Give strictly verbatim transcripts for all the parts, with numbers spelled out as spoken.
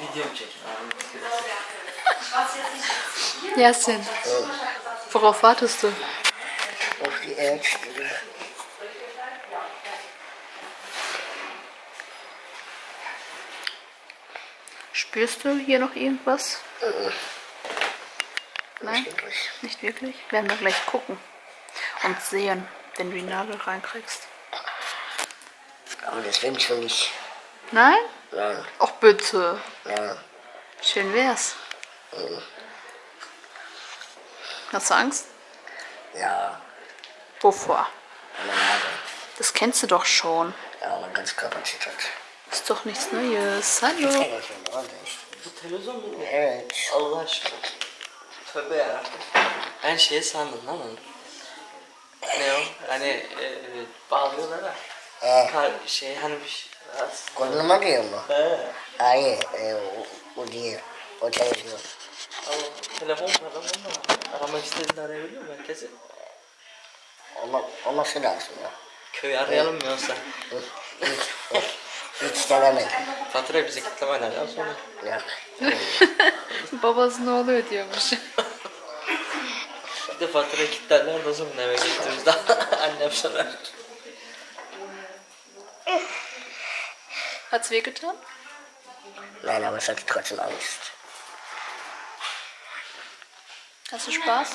Video çekin. Yasin, evet. Worauf wartest du? Auf die Ärzte. Spürst du hier noch irgendwas? Nein. Nein? Nicht wirklich. Nicht wirklich? Werden wir gleich gucken und sehen, wenn du die Nadel reinkriegst. Aber das will ich schon nicht. Nein? Nein. Ach bitte. Nein. Schön wär's. Nein. Hast du Angst? Ja. Wovor? Meine Nadel. Das kennst du doch schon. Ja, aber ganz Körper zittert. Ist doch nichts Neues. Hallo. Televizyon mu? Evet. Allah aşkına. Tövbe ya. Ben şey sandım lan onu. Ne o? Hani e, bağlıyorlar da. He. Kar, şey hani bir şey. Koluma diyor mu? He. Hayır. E, o, o değil. O televizyon. Allah, telefon telefonla aramak istediğini arayabiliyor mu herkesi? Olma, olması lazım ya. Köyü arayalım mı yoksa? Hiç denemedim. Fatura bizi kitlemen lazım sonra. Yok. Babası ne oluyor diyormuş. Bir de fatura kitlerler lazım eve gittiğimizde. Annem sorar. Hat's wehgetan? Nein, aber es hat trotzdem Angst. Hast du Spaß? Wie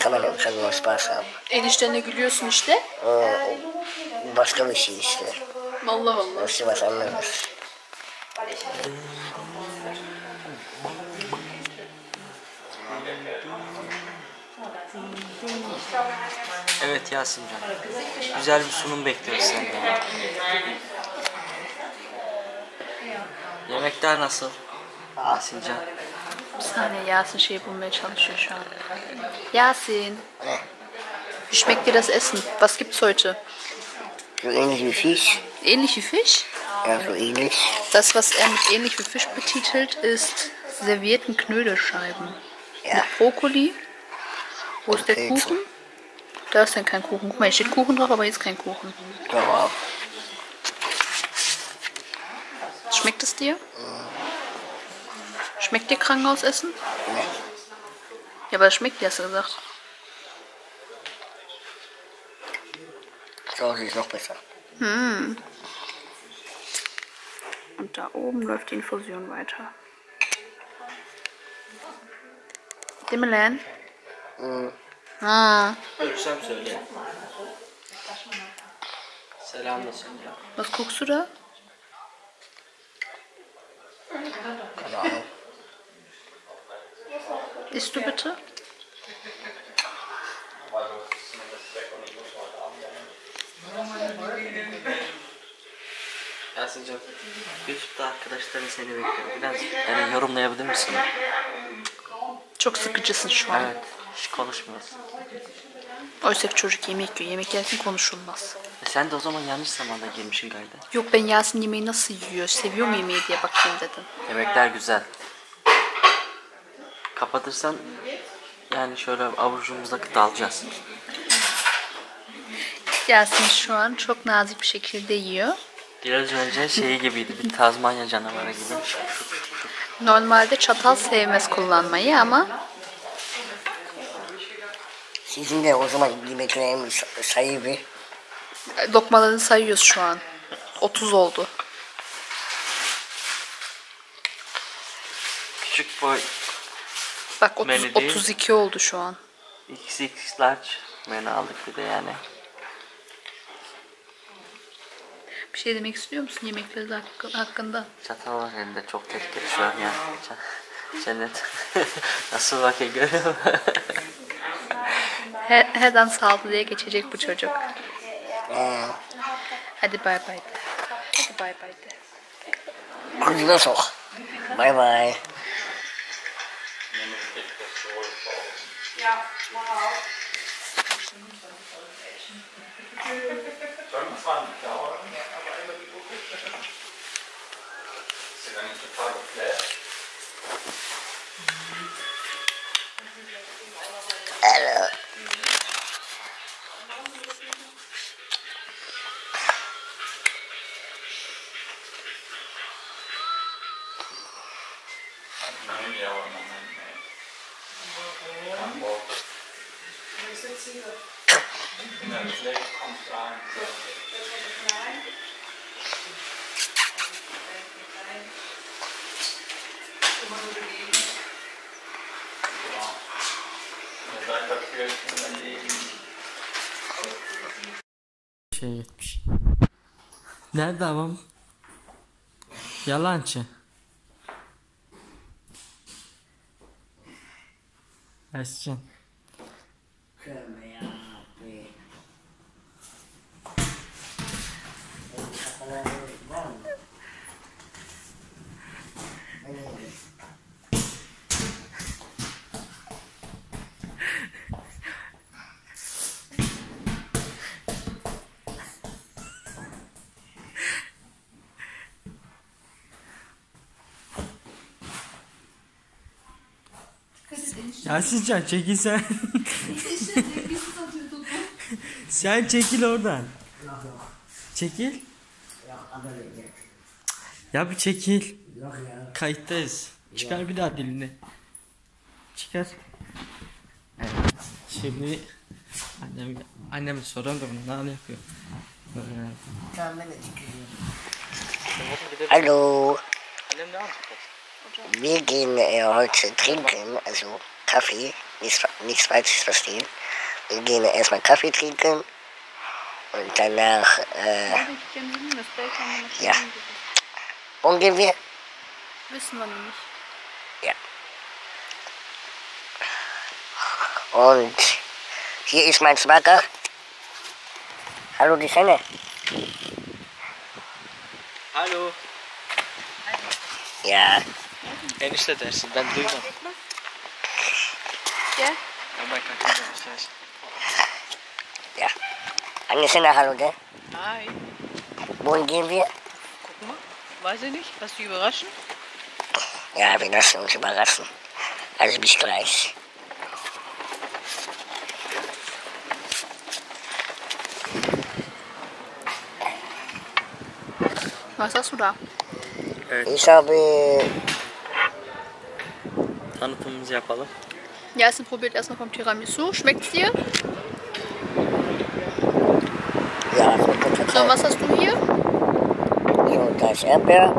kann man im Krankenhaus nur Spaß haben? Eniştenle gülüyorsun işte. Ee, başka bir şey işte. Allah Allah. Das ist ja was anderes. Evet Yasin canım. Güzel bir sunum bekliyoruz senden. Yemekler nasıl? Yasin canım. Bir saniye, Yasin şey bulmaya çalışıyor şu an. Yasin. Wie schmeckt dir das Essen? Was gibt's heute? So ähnlich wie Fisch. Ähnlich wie Fisch? Ja, so ähnlich. Das, was er mit ähnlich wie Fisch betitelt, ist servierten Knödelscheiben. Ja. Mit Brokkoli. Wo und ist der Pilze. Kuchen? Da ist dann kein Kuchen. Guck mal, hier steht Kuchen drauf, aber hier ist kein Kuchen. Ja. Schmeckt es dir? Ja. Schmeckt dir Krankenhausessen? Nein. Ja, aber es schmeckt dir, hast du gesagt. So, sie ist noch besser. Hm. Und da oben läuft die Infusion weiter. Dimmelan? Hm. Ah. Was guckst du da? Keine Ahnung. Isst du bitte? Yasin'cığım, YouTube'da arkadaşlarım seni bekliyor. Biraz yani yorumlayabilir misin? Çok sıkıcısın şu an. Evet, hiç konuşmuyorsun. Oysa ki çocuk yemek yiyor, yemek yerken konuşulmaz. E sen de o zaman yanlış zamanda girmişsin gayda. Yok, ben Yasin yemeği nasıl yiyor, seviyor mu yemeği diye bakayım dedim. Yemekler güzel. Kapatırsan yani şöyle avucumuzda dalacağız. Yasin şu an çok nazik bir şekilde yiyor. Biraz önce şey gibiydi, bir Tazmanya canavarı gibi. Normalde çatal sevmez kullanmayı ama... Sizin de o zaman yemeklerin sayı bir... Lokmalarını sayıyoruz şu an. otuz oldu. Küçük boy... Bak otuz, otuz iki oldu şu an. iks iks large menü aldık bir de yani. Bir şey demek istiyor musun yemekleri hakkında? Çatal var elinde, çok tehlikeli şu an ya. Cennet. Nasıl bakıyor görüyor musun? Her, her an sağlıklıya geçecek bu çocuk. Aa. Hadi bay bay de. Hadi bay bay de. Kuluna sok. Bay bay. Hello. Şeye gitmiş. Nerede babam? Yalancı. Yasin. Yasincan çekil sen. Sen çekil oradan. Çekil. Ya bir çekil. Kayıttayız. Çıkar bir daha dilini. Çıkar. Evet. Şimdi annem anneme soran da bunu ne yapıyor? Tamam ben de çıkıyorum. Alo. Annem ne yapıyor? Wir gehen äh, heute trinken, also Kaffee, nichts, nichts falsches verstehen. Wir gehen äh, erstmal Kaffee trinken und danach, äh, ja. Wohin gehen wir? Wissen wir noch nicht. Ja. Und hier ist mein Schwager. Hallo, die Cennet. Hallo. Ja. Enişte dersin, ben duymam. Gel. Ama kanka dersin. Ya. Annesine hallo de. Hi. Wohin gehen wir? Guck mal. Weiß ich nicht. Lass dich überraschen. Ja, wir lassen uns überraschen. Also bis gleich. Was hast du da? Ich habe... Tanıtımımızı yapalım. Yasin probiert erstmal vom Tiramisu. Schmeckt's dir? Ja, so, was hast du hier? So, da ist Erdbeer.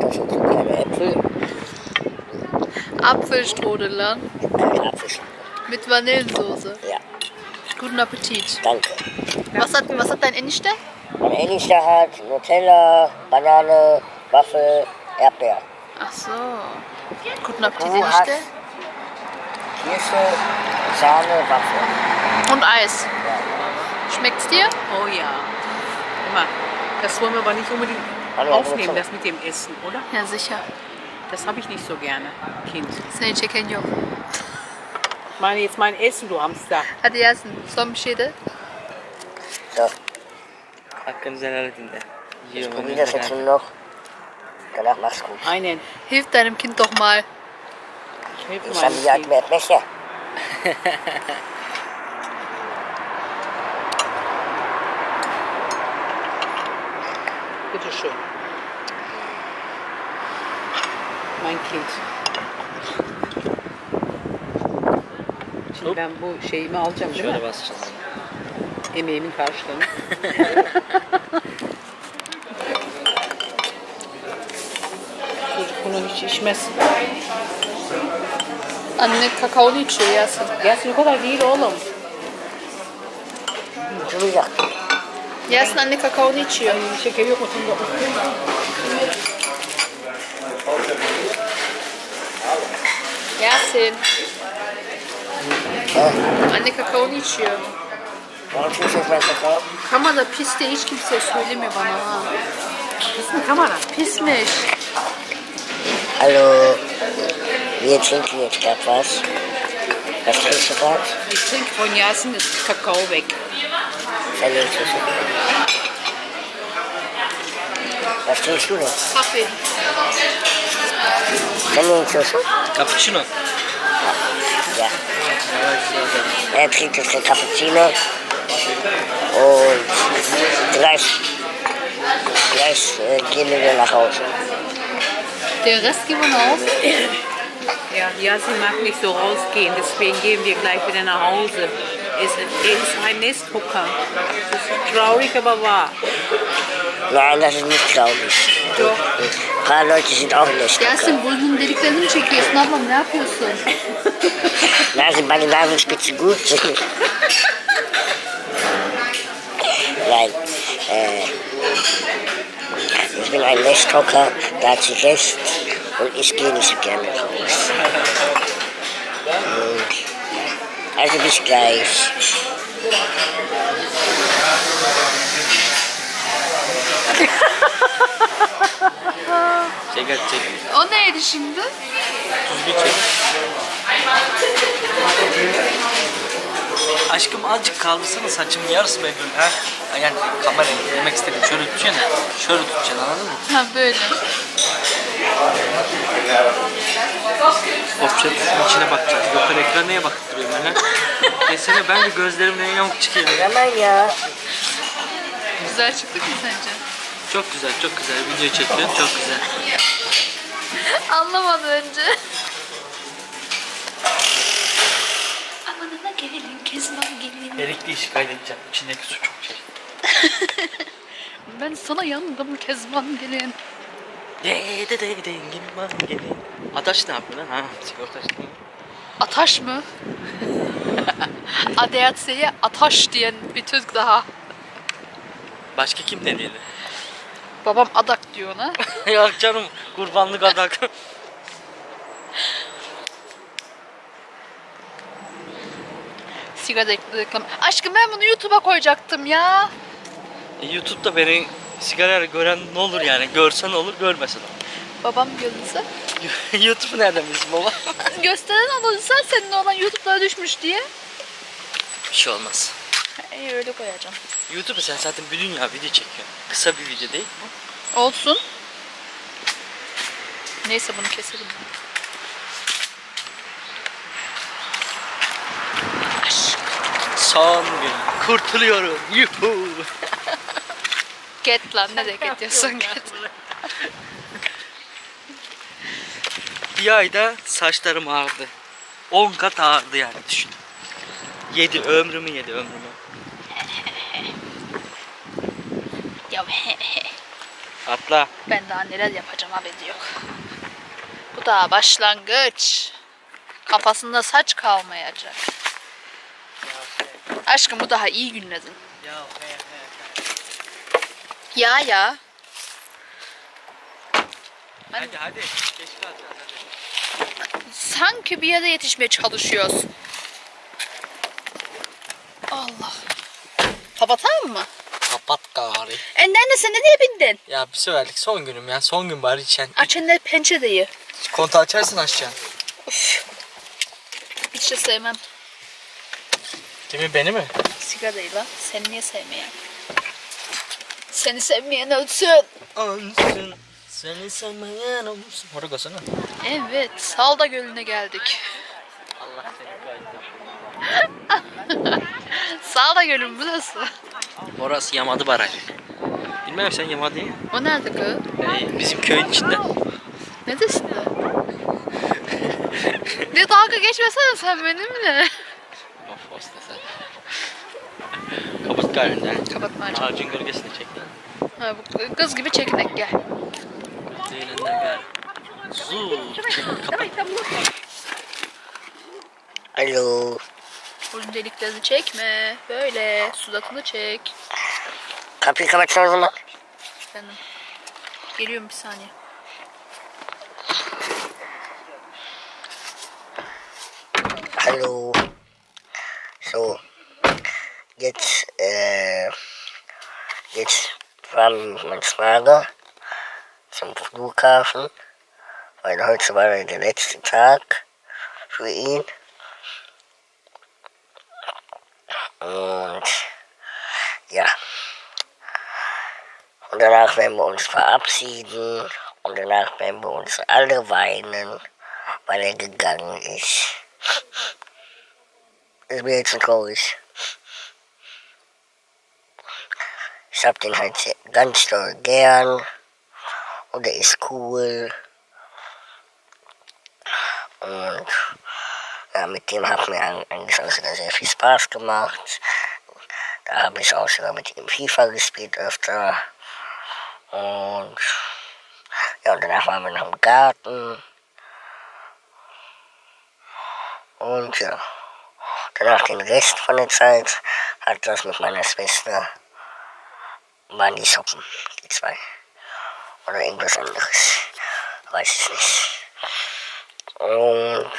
Da sind so kleine Äpfel. Apfelstrudel. Mit Vanillensoße. Ja. Guten Appetit. Danke. Was hat, was hat dein Ennister? Mein Ennister hat Nutella, Banane, Waffel, Erdbeer. Ach so. Guten Appetit, Ennister. Kirsche, Sahne, Waffel. Und Eis. Schmeckt's dir? Oh ja. Immer. Das wollen wir aber nicht unbedingt aufnehmen, das mit dem Essen, oder? Ja, sicher. Das habe ich nicht so gerne, Kind. Sence kenyo. Ich meine jetzt mein Essen, du Hamster. Hadi Yasin, son bir şey de. So. Hakkınızı helal edin de. Ich probiere das jetzt noch. Danach mach's gut. Einen. Hilf deinem Kind doch mal. Ich helfe meinem Kind. Ich habe mehr Messer. Bitte schön. Mein Kind. Şimdi Hop. ben bu şeyimi alacağım değil Şöyle mi? Basacağım. Emeğimin karşılığını. Bunu hiç içmez. Anne kakaolu içiyor Yasin. Yasin o kadar değil oğlum. Yasin anne kakaolu içiyor. Ay, şeker yok otunda. Yasin. Anne kakaolu içiyor. Kamera pis de hiç kimse söylemiyor bana ha. Pis mi kamera? Pismiş. Hallo, wir trinken jetzt gerade was. Was trinkst du gerade? Ich trinke von Yasin das Kakao weg. Was trinkst du denn? Kaffee. Cappuccino. Ja. Er trinkt jetzt den Cappuccino. Und gleich, gleich gehen wir nach Hause. Der Rest gehen wir nach Hause. Ja, Yasin mag nicht so rausgehen, deswegen gehen wir gleich wieder nach Hause. Er ist, ist ein Nesthocker. Das ist traurig, aber wahr. Nein, das ist nicht traurig. Yok. Ein paar Leute sind auch nicht. Yasin, bunun deliklerini çekiyorsun ablam, ne yapıyorsun? Yasin, meine Nasenspitze gut. Nein, äh, ich bin ein Nesthocker, da zu Rest und ich gehe nicht so gerne raus. Und, also bis gleich. Çeker çek. O neydi şimdi? Tuz bir çek. Aşkım azıcık kaldırsana saçımın yarısı benim. Ha? Yani kamerayı yemek istedim. Şöyle tutacaksın. Şöyle tutacaksın anladın mı? Ha böyle. Opçanın içine bakacağız. Doktor ekran neye bakıp duruyor bana? Desene ben de gözlerimle yamuk çıkıyor. Hemen ya. Güzel çıktı mı sence? Çok güzel, çok güzel. Video çekiyorum, çok güzel. Anlamadım önce. Amanına gelelim, kesmem gelelim. Erikli işi kaydedeceğim, içindeki su çok şey. Ben sana yandım, kesmem gelin. De de de de, gelmem gelin. Ataş ne yapıyor lan? Ha, sigortaş değil mi? Ataş mı? A D A C'ye Ataş diyen bir Türk daha. Başka kim dediğini? Babam adak diyor ona. Ya canım kurbanlık adak. Sigara reklam. Aşkım ben bunu YouTube'a koyacaktım ya. E, YouTube'da beni sigara gören ne olur yani? Görsen olur, görmesen olur. Babam görünse? YouTube'u nereden bilsin baba? Gösteren olursa senin olan YouTube'lara düşmüş diye. Bir şey olmaz. İyi öyle koyacağım. YouTube'da sen zaten bir dünya video çekiyorsun. Kısa bir video değil mi? Olsun. Neyse bunu keselim. Aşk. Son gün. Kurtuluyorum. Yuhuu. Get lan nereye getiyorsun? Get. Bir ayda saçlarım ağrıdı. on kat ağrıdı yani düşün. Yedi ömrümü yedi ömrümü. Atla. Ben daha neler yapacağım haberi yok. Bu daha başlangıç. Kafasında saç kalmayacak. Aşkım bu daha iyi günledin. Ya ya. Hadi hadi. Geç kalacağız. Sanki bir yere yetişmeye çalışıyoruz. Allah. Kapatalım mı? Kapat gari. E nene sen nereye bindin? Ya bir severlik son günüm ya. Son gün bari içen. Açın ne pencereyi. Kontağı açarsın açacaksın. Uf. Hiç şey sevmem. Kimi beni mi? Sigarayı lan. Seni niye sevmeyen? Seni sevmeyen ölsün. Ölsün. Seni sevmeyen ölsün. Orası mı? Evet. Salda Gölü'ne geldik. Allah seni koydu. Salda Gölü'nün burası. Orası Yamadı barajı. Bilmem sen Yamadı'yı. O nerede kız? Ee, bizim köyün içinde. Ne desin de? Ne dalga geçmesene sen benimle. Of olsun sen. Kapat galinden. Kapatma acaba. Ağacın gölgesini çek. Ha bu kız gibi çekinek gel. Zeynenden gel. Zuuu. Kapat. Alo. Burun deliklerini çekme. Böyle suratını çek. Kapıyı kapatsana o zaman. Efendim. Geliyorum bir saniye. Hallo. So. Jetzt äh, jetzt fahren wir ins Lager zum Flughafen. Weil heute war der letzte Tag für ihn. Und ja, und danach werden wir uns verabschieden und danach werden wir uns alle weinen, weil er gegangen ist. Ich bin jetzt so traurig. Ich hab den halt ganz doll gern und er ist cool und ja, mit dem hat mir eigentlich auch sehr, sehr viel Spaß gemacht. Da habe ich auch sogar mit ihm FIFA gespielt öfter. Und ja, danach waren wir noch im Garten. Und ja, danach den Rest von der Zeit hat das mit meiner Schwester, waren die Socken, die zwei. Oder irgendwas anderes, weiß ich nicht. Und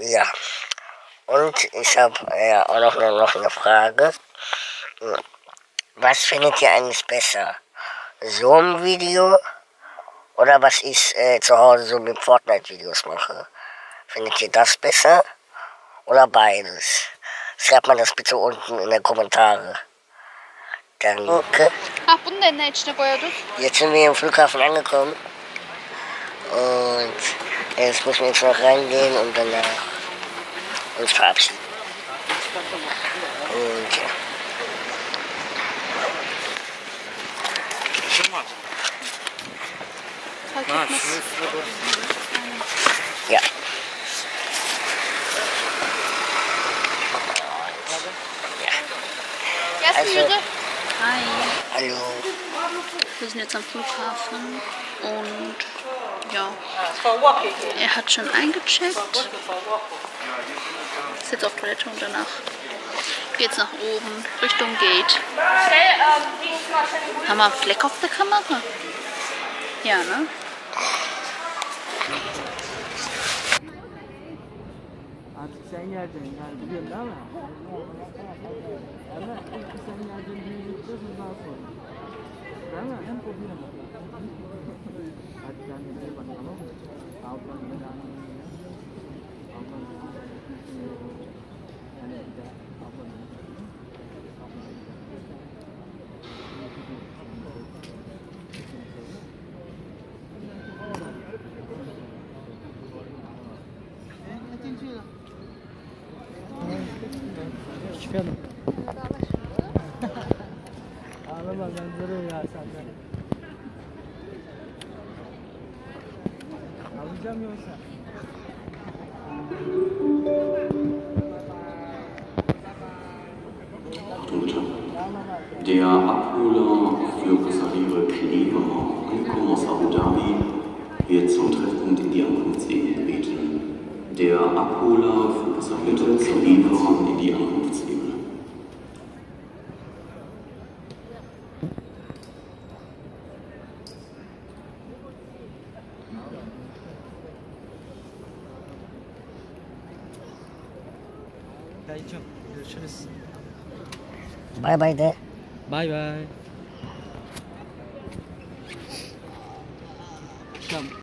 ja, und ich habe ja auch noch, noch eine Frage. Was findet ihr eigentlich besser? So ein Video oder was ich äh, zu Hause so mit Fortnite-Videos mache? Findet ihr das besser oder beides? Schreibt mal das bitte unten in den Kommentaren. Danke. Ah, bunu da ne içine koyuyorduk? Jetzt sind wir im Flughafen angekommen. Und jetzt müssen wir jetzt noch reingehen und dann äh, uns verabschieden. Und ja. Ja. Also, hi. Hallo. Wir sind jetzt am Flughafen und ja, er hat schon eingecheckt. Ist jetzt auf Toilette und danach geht's nach oben Richtung Gate. Haben wir einen Fleck auf der Kamera? Ja, ne? Sen geldin yani biliyorum değil mi? Ama ilk sen geldin büyüyeceğiz ondan sonra. Değil mi? Hem kopyuna bak. Hadi kendinize bak tamam mı? Ablanın da annemine. Ablanın da annemine. Yani bir de ablanın da annemine. Ablanın da annemine. Çıkalım. Ağlama ben duruyor ya senden. Alacağım yoksa. Der Abholer für Kosariere Kleber angekommen aus Abu Dhabi wird zum Treffpunkt in die Ankunft gebeten. Der Abholer für Kosariere Kleber in die Ankunft gebeten. Görüşürüz. Bye bye de. Bye bye. Tamam.